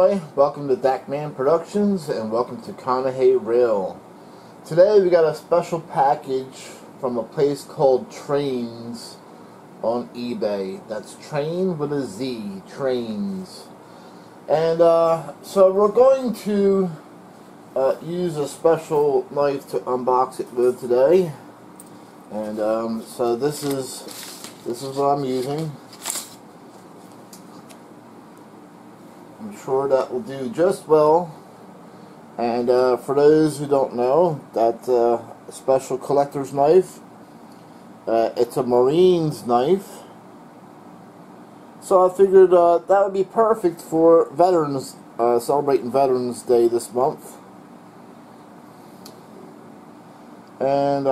everybody, welcome to Dakman Productions and welcome to Conaheyrail. Today we got a special package from a place called Trainz on eBay. That's train with a Z, Trainz. And so we're going to use a special knife to unbox it with today. And so this is what I'm using. I'm sure that will do just well. And for those who don't know, that's a special collector's knife. It's a Marine's knife. So I figured that would be perfect for veterans, celebrating Veterans Day this month. And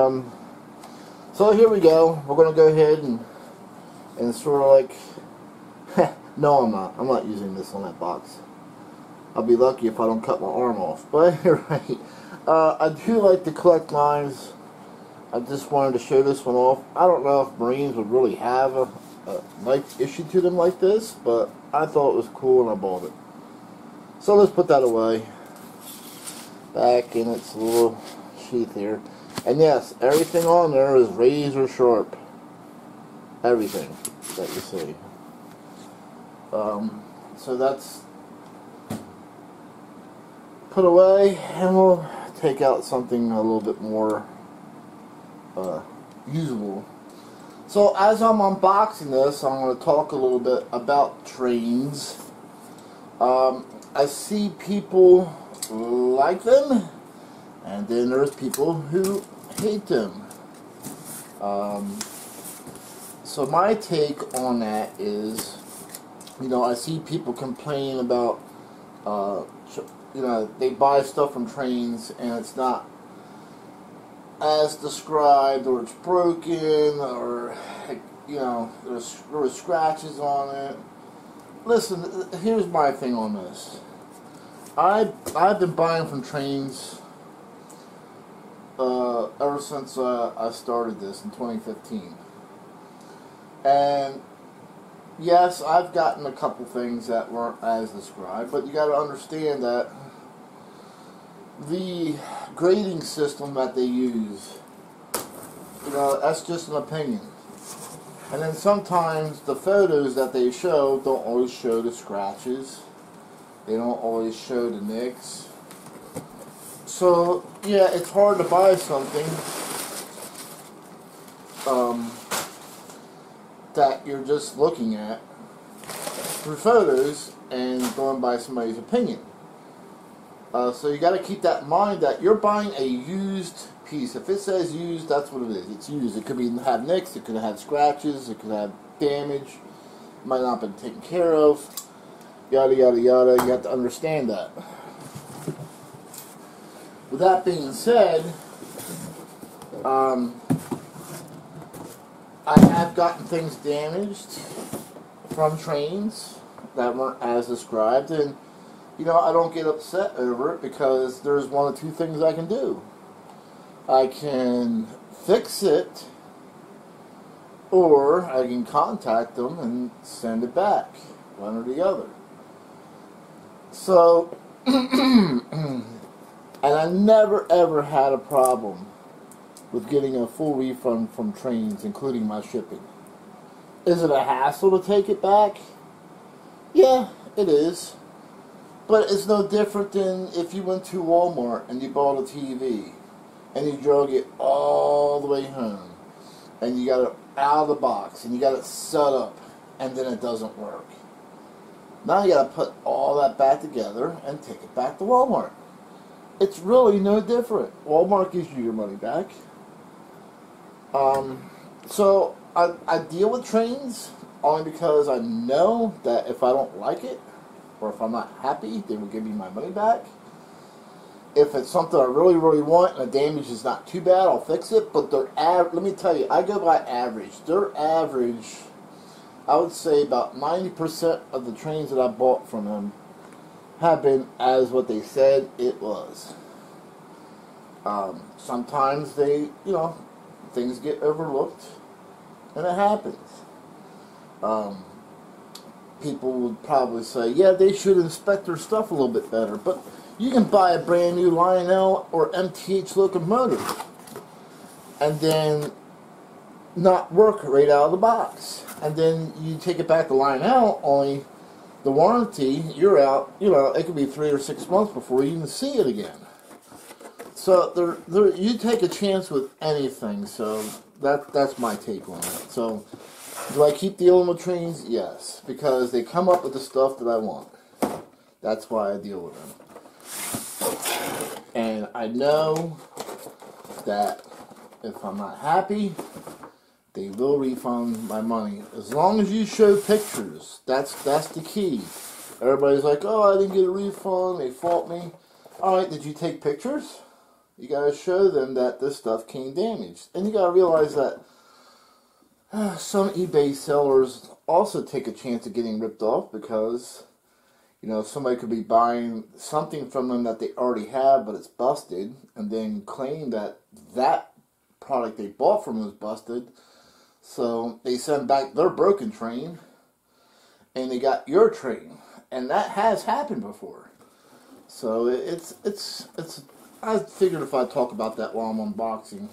so here we go. We're going to go ahead and sort of like... No, I'm not using this on that box. I'll be lucky if I don't cut my arm off. But right, I do like to collect knives. I just wanted to show this one off. I don't know if Marines would really have a knife issue to them like this, but I thought it was cool and I bought it. So let's put that away, back in its little sheath here. And yes, everything on there is razor sharp. Everything that you see. So that's put away, and we'll take out something a little bit more usable. So as I'm unboxing this, I'm going to talk a little bit about Trainz. I see people like them, and then there's people who hate them. So my take on that is, you know, I see people complain about, you know, they buy stuff from Trainz and it's not as described, or it's broken, or, you know, there were scratches on it. Listen, here's my thing on this. I've been buying from Trainz ever since I started this in 2015. And yes, I've gotten a couple things that weren't as described, but you got to understand that the grading system that they use, you know, that's just an opinion. And then sometimes the photos that they show don't always show the scratches. They don't always show the nicks. So, yeah, it's hard to buy something that you're just looking at through photos and going by somebody's opinion. So you got to keep that in mind that you're buying a used piece. If it says used, that's what it is. It's used. It could be have nicks, it could have scratches, it could have damage, it might not have been taken care of, yada yada yada. You have to understand that. With that being said, I have gotten things damaged from Trainz that weren't as described, and you know, I don't get upset over it because there's one of two things I can do. I can fix it, or I can contact them and send it back, one or the other. So, and I never ever had a problem with getting a full refund from Trainz, including my shipping. Is it a hassle to take it back? Yeah, it is. But it's no different than if you went to Walmart and you bought a TV and you drug it all the way home and you got it out of the box and you got it set up and then it doesn't work. Now you got to put all that back together and take it back to Walmart. It's really no different. Walmart gives you your money back. So I deal with Trainz only because I know that if I don't like it or if I'm not happy, they will give me my money back. If it's something I really, really want and the damage is not too bad, I'll fix it. But their let me tell you, I go by average. Their average, I would say about 90% of the Trainz that I bought from them have been as what they said it was. Sometimes they, you know, things get overlooked, and it happens. people would probably say, yeah, they should inspect their stuff a little bit better. But you can buy a brand new Lionel or MTH locomotive and then not work right out of the box. And then you take it back to Lionel, only the warranty, you're out, you know, it could be 3 or 6 months before you even see it again. So you take a chance with anything, so that's my take on it. So do I keep dealing with Trainz? Yes, because they come up with the stuff that I want. That's why I deal with them. And I know that if I'm not happy, they will refund my money. As long as you show pictures, that's the key. Everybody's like, oh, I didn't get a refund, they fault me. Alright, did you take pictures? You gotta show them that this stuff came damaged. And you gotta realize that some eBay sellers also take a chance of getting ripped off because, you know, somebody could be buying something from them that they already have but it's busted, and then claim that that product they bought from them was busted. So they send back their broken train, and they got your train, and that has happened before. So it's. I figured if I talk about that while I'm unboxing,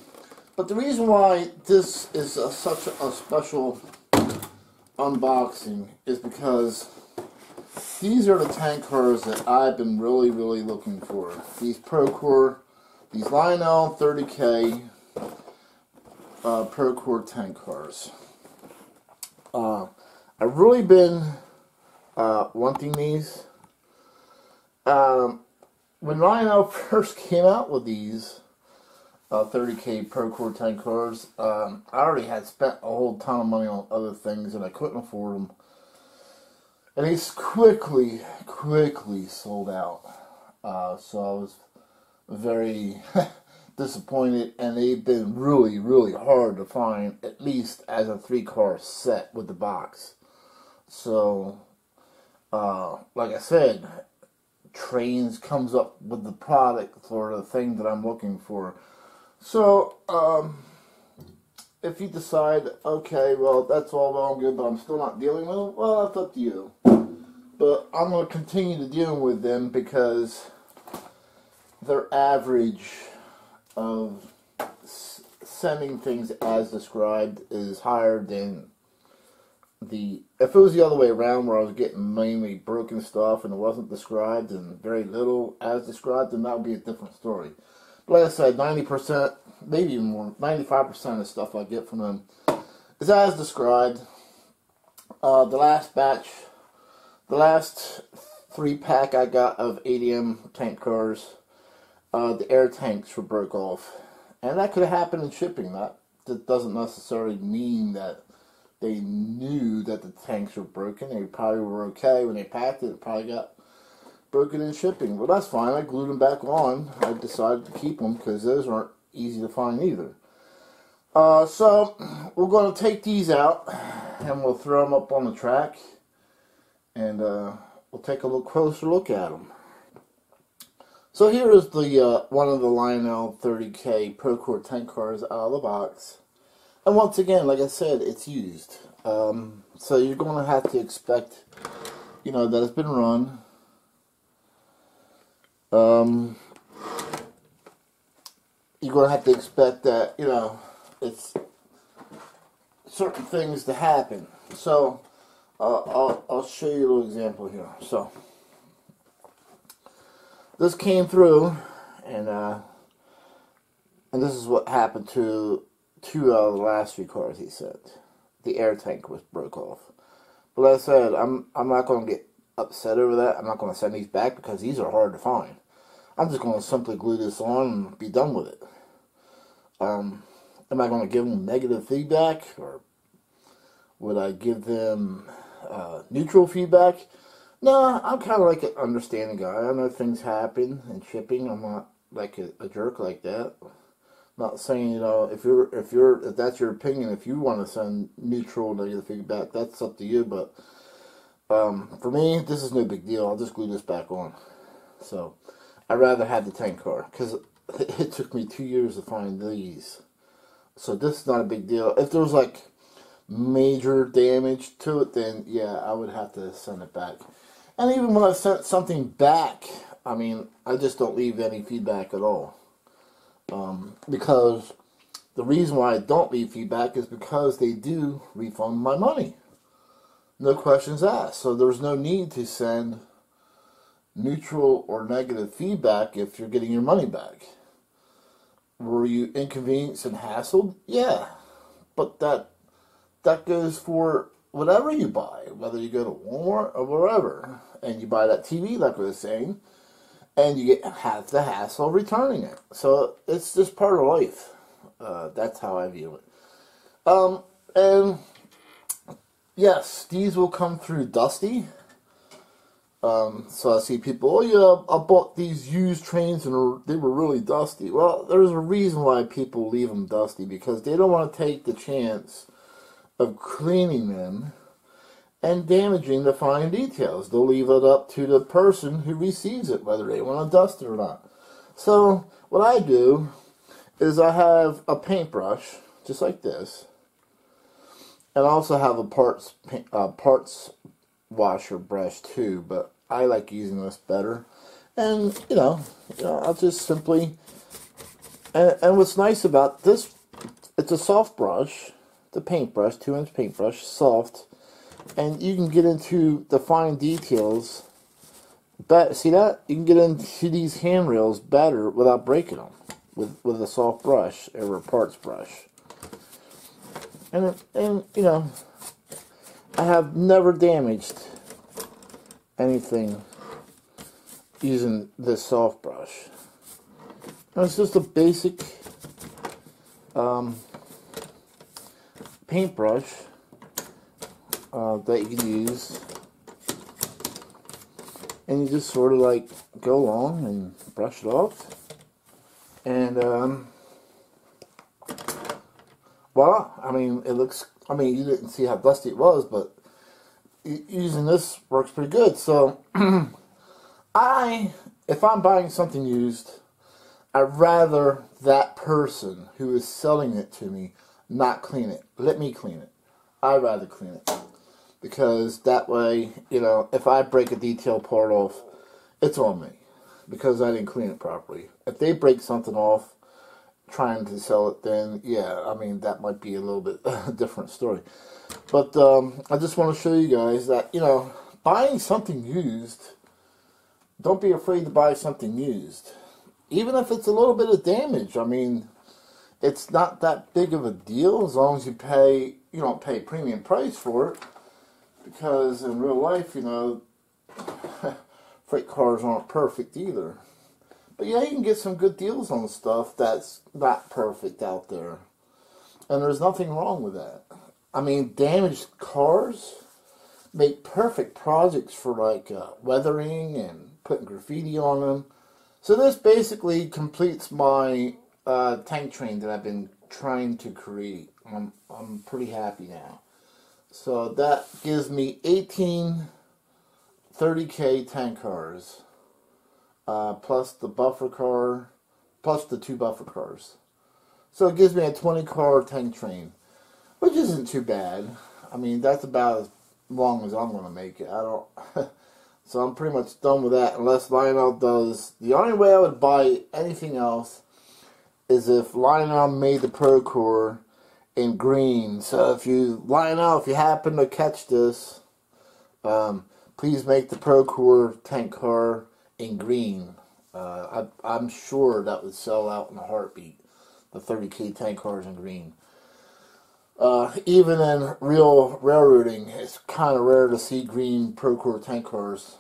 but the reason why this is such a special unboxing is because these are the tank cars that I've been really looking for. These Procor, these Lionel 30K. Procor tank cars. I've really been wanting these. When Lionel first came out with these 30K Procor tank cars, I already had spent a whole ton of money on other things and I couldn't afford them. And these quickly sold out. So I was very... disappointed, and they've been really hard to find, at least as a 3-car set with the box. So like I said, Trainz comes up with the product or the thing that I'm looking for. So if you decide, okay, well, that's all well and good, but I'm still not dealing with them, well, that's up to you. But I'm going to continue to deal with them because they're average of sending things as described is higher than the, if it was the other way around where I was getting mainly broken stuff and it wasn't described and very little as described, then that would be a different story. But like I said, 90%, maybe even more, 95% of stuff I get from them is as described. The last batch, the last 3-pack I got of ADM tank cars, the air tanks were broke off, and that could have happened in shipping. That doesn't necessarily mean that they knew that the tanks were broken. They probably were okay when they packed it. It probably got broken in shipping. Well, that's fine. I glued them back on. I decided to keep them because those aren't easy to find either. So we're going to take these out and we'll throw them up on the track, and we'll take a little closer look at them. So here is the one of the Lionel 30K Procor tank cars out of the box. And once again, like I said, it's used. So you're going to have to expect, you know, that it's been run. You're going to have to expect that, you know, it's certain things to happen. So I'll show you a little example here. So this came through, and this is what happened to 2 out of the last 3 cars. He said the air tank was broke off, but like I said, I'm not going to get upset over that. I'm not going to send these back because these are hard to find. I'm just going to simply glue this on and be done with it. Am I going to give them negative feedback, or would I give them neutral feedback? No, I'm kind of like an understanding guy. I know things happen in shipping. I'm not like a jerk like that. I'm not saying, you know, if that's your opinion, if you want to send neutral negative feedback, that's up to you. But for me, this is no big deal. I'll just glue this back on. So I'd rather have the tank car because it took me 2 years to find these. So this is not a big deal. If there was like major damage to it, then yeah, I would have to send it back. And even when I sent something back, I mean, I just don't leave any feedback at all. Because the reason why I don't leave feedback is because they do refund my money. No questions asked. So there's no need to send neutral or negative feedback if you're getting your money back. Were you inconvenienced and hassled? Yeah. But that goes for whatever you buy, whether you go to Walmart or wherever, and you buy that TV, like I was saying, and you get half the hassle returning it. So it's just part of life. That's how I view it. And yes, these will come through dusty. So I see people, oh yeah, I bought these used Trainz and they were really dusty. Well, there's a reason why people leave them dusty, because they don't want to take the chance of cleaning them and damaging the fine details. They'll leave it up to the person who receives it, whether they want to dust it or not. So what I do is I have a paintbrush, just like this, and I also have a parts washer brush too, but I like using this better. And you know, I'll just simply, and what's nice about this, it's a soft brush, the paintbrush, 2-inch paintbrush, soft, and you can get into the fine details. But see that? You can get into these handrails better without breaking them with a soft brush or a parts brush. And you know, I have never damaged anything using this soft brush. And it's just a basic paintbrush that you can use, and you just sort of like go along and brush it off, and voila. I mean, it looks, I mean, you didn't see how dusty it was, but using this works pretty good. So if I'm buying something used, I'd rather that person who is selling it to me not clean it. Let me clean it. I'd rather clean it, because that way, you know, if I break a detail part off, it's on me because I didn't clean it properly. If they break something off trying to sell it, then yeah, I mean, that might be a little bit different story. But I just want to show you guys that, you know, buying something used, don't be afraid to buy something used, even if it's a little bit of damage. I mean, it's not that big of a deal as long as you pay, you don't pay premium price for it, because in real life, you know, freight cars aren't perfect either. But yeah, you can get some good deals on stuff that's not perfect out there, and there's nothing wrong with that. I mean, damaged cars make perfect projects for like weathering and putting graffiti on them. So this basically completes my tank train that I've been trying to create. I'm pretty happy now. So that gives me 18 30K tank cars, plus the buffer car, plus the 2 buffer cars. So it gives me a 20 car tank train, which isn't too bad. I mean, that's about as long as I'm going to make it. So I'm pretty much done with that, unless Lionel does. The only way I would buy anything else is if Lionel made the Procor in green. So if you, Lionel, if you happen to catch this, please make the Procor tank car in green. I'm sure that would sell out in a heartbeat, the 30K tank cars in green. Even in real railroading, it's kind of rare to see green Procor tank cars.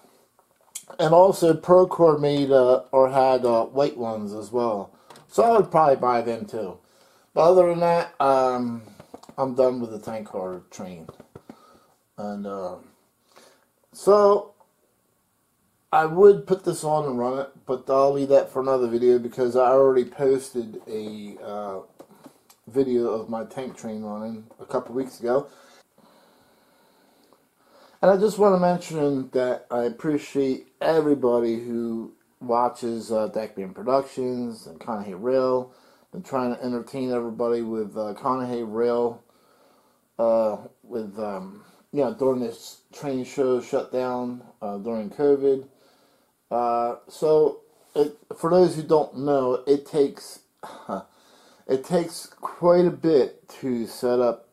And also Procor made or had white ones as well. So I would probably buy them too. But other than that, I'm done with the tank car train. And so I would put this on and run it, but I'll leave that for another video, because I already posted a video of my tank train running a couple weeks ago. And I just want to mention that I appreciate everybody who watches Dakman Productions and Conaheyrail. Been trying to entertain everybody with Conaheyrail with yeah, during this train show shutdown during COVID. So for those who don't know, it takes quite a bit to set up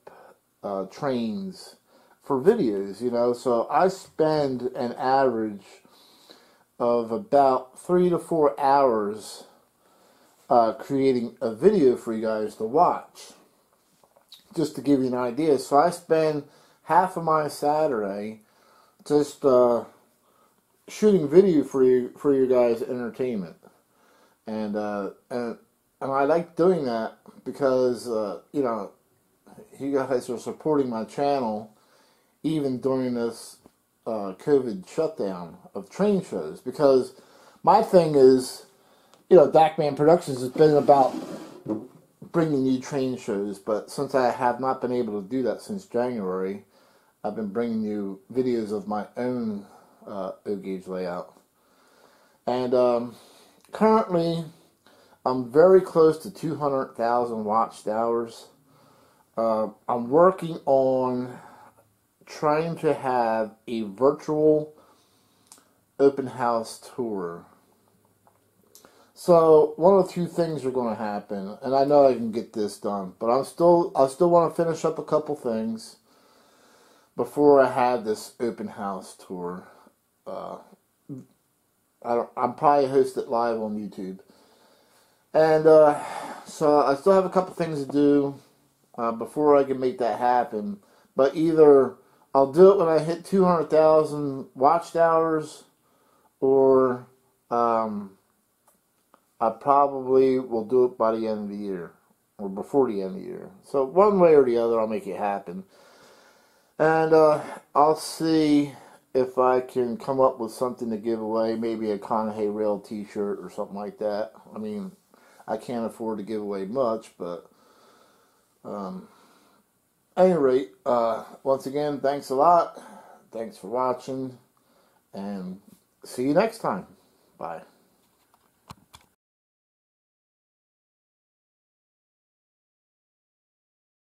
Trains for videos, you know. So I spend an average of about 3 to 4 hours creating a video for you guys to watch, just to give you an idea. So I spend half of my Saturday just shooting video for you guys' entertainment, and I like doing that because you know, you guys are supporting my channel even during this COVID shutdown of train shows. Because my thing is, you know, Dakman Productions has been about bringing you train shows, but since I have not been able to do that since January, I've been bringing you videos of my own O Gauge layout. And currently, I'm very close to 200,000 watched hours. I'm working on trying to have a virtual open house tour. So one of two things are going to happen, and I know I can get this done, but I still want to finish up a couple things before I have this open house tour. I'm probably host it live on YouTube, and so I still have a couple things to do before I can make that happen. But either I'll do it when I hit 200,000 watched hours, or I probably will do it by the end of the year, or before the end of the year. So one way or the other, I'll make it happen. And I'll see if I can come up with something to give away, maybe a Conaheyrail t-shirt or something like that. I mean, I can't afford to give away much, but at any rate, once again, thanks a lot. Thanks for watching, and see you next time. Bye.